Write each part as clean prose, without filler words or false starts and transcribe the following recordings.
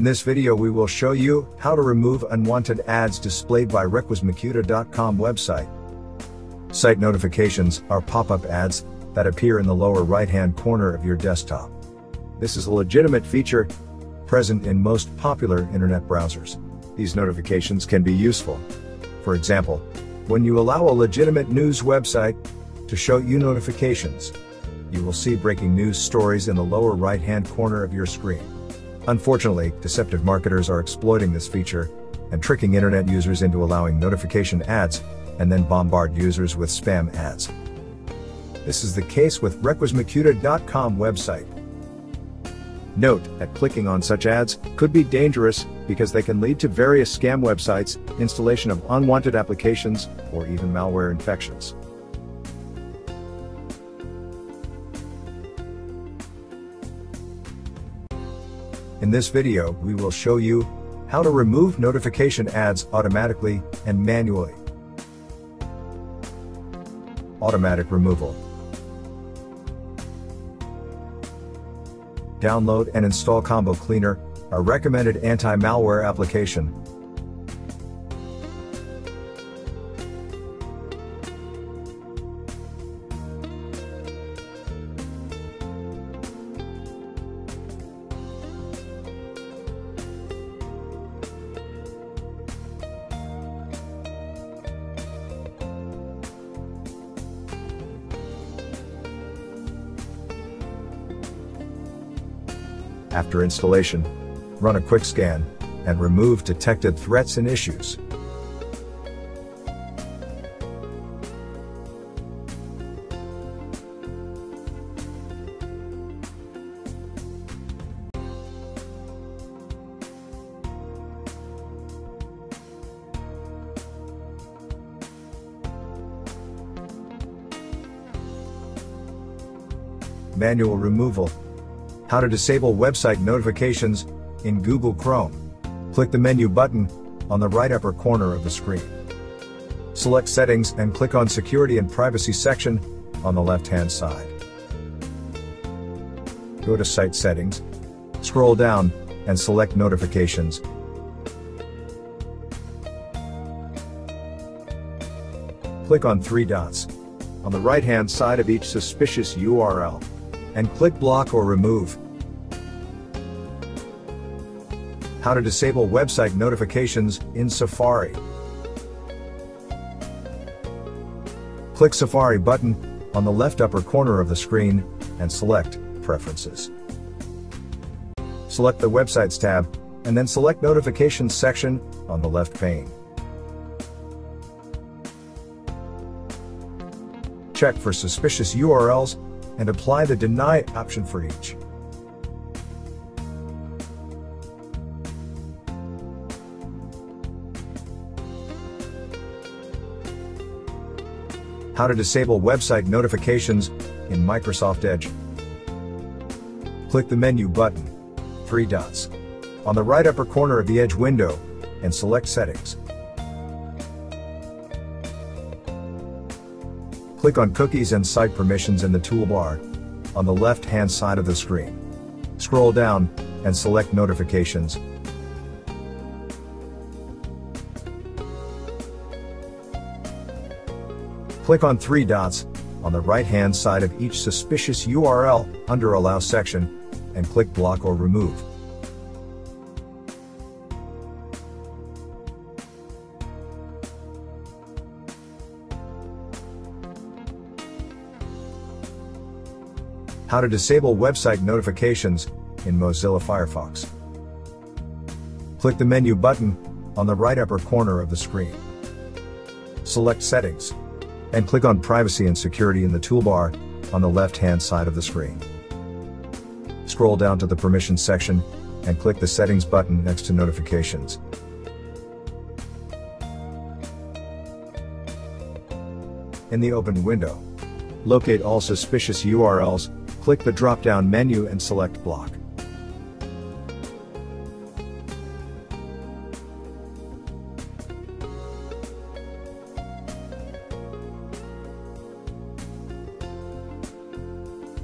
In this video we will show you how to remove unwanted ads displayed by requismucuta.com website. Site notifications are pop-up ads that appear in the lower right-hand corner of your desktop. This is a legitimate feature present in most popular internet browsers. These notifications can be useful. For example, when you allow a legitimate news website to show you notifications, you will see breaking news stories in the lower right-hand corner of your screen. Unfortunately, deceptive marketers are exploiting this feature and tricking internet users into allowing notification ads and then bombard users with spam ads. This is the case with requismucuta.com website. Note that clicking on such ads could be dangerous because they can lead to various scam websites, installation of unwanted applications, or even malware infections. In this video, we will show you how to remove notification ads automatically and manually. Automatic removal. Download and install Combo Cleaner, a recommended anti-malware application. After installation, run a quick scan and remove detected threats and issues. Manual removal. How to disable website notifications in Google Chrome. Click the menu button on the right upper corner of the screen. Select Settings and click on Security and Privacy section on the left-hand side. Go to Site Settings, scroll down, and select Notifications. Click on three dots on the right-hand side of each suspicious URL. And click Block or Remove. How to disable website notifications in Safari. Click Safari button on the left upper corner of the screen and select Preferences. Select the Websites tab and then select Notifications section on the left pane. Check for suspicious URLs and apply the Deny option for each. How to disable website notifications in Microsoft Edge. Click the menu button, three dots, on the right upper corner of the Edge window, and select Settings. Click on Cookies and Site Permissions in the toolbar on the left-hand side of the screen. Scroll down and select Notifications. Click on three dots on the right-hand side of each suspicious URL under Allow section and click Block or Remove. How to disable website notifications in Mozilla Firefox. Click the menu button on the right upper corner of the screen. Select Settings and click on Privacy and Security in the toolbar on the left-hand side of the screen. Scroll down to the Permissions section and click the Settings button next to Notifications. In the open window, locate all suspicious URLs. Click the drop-down menu and select Block.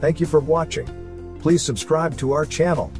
Thank you for watching. Please subscribe to our channel.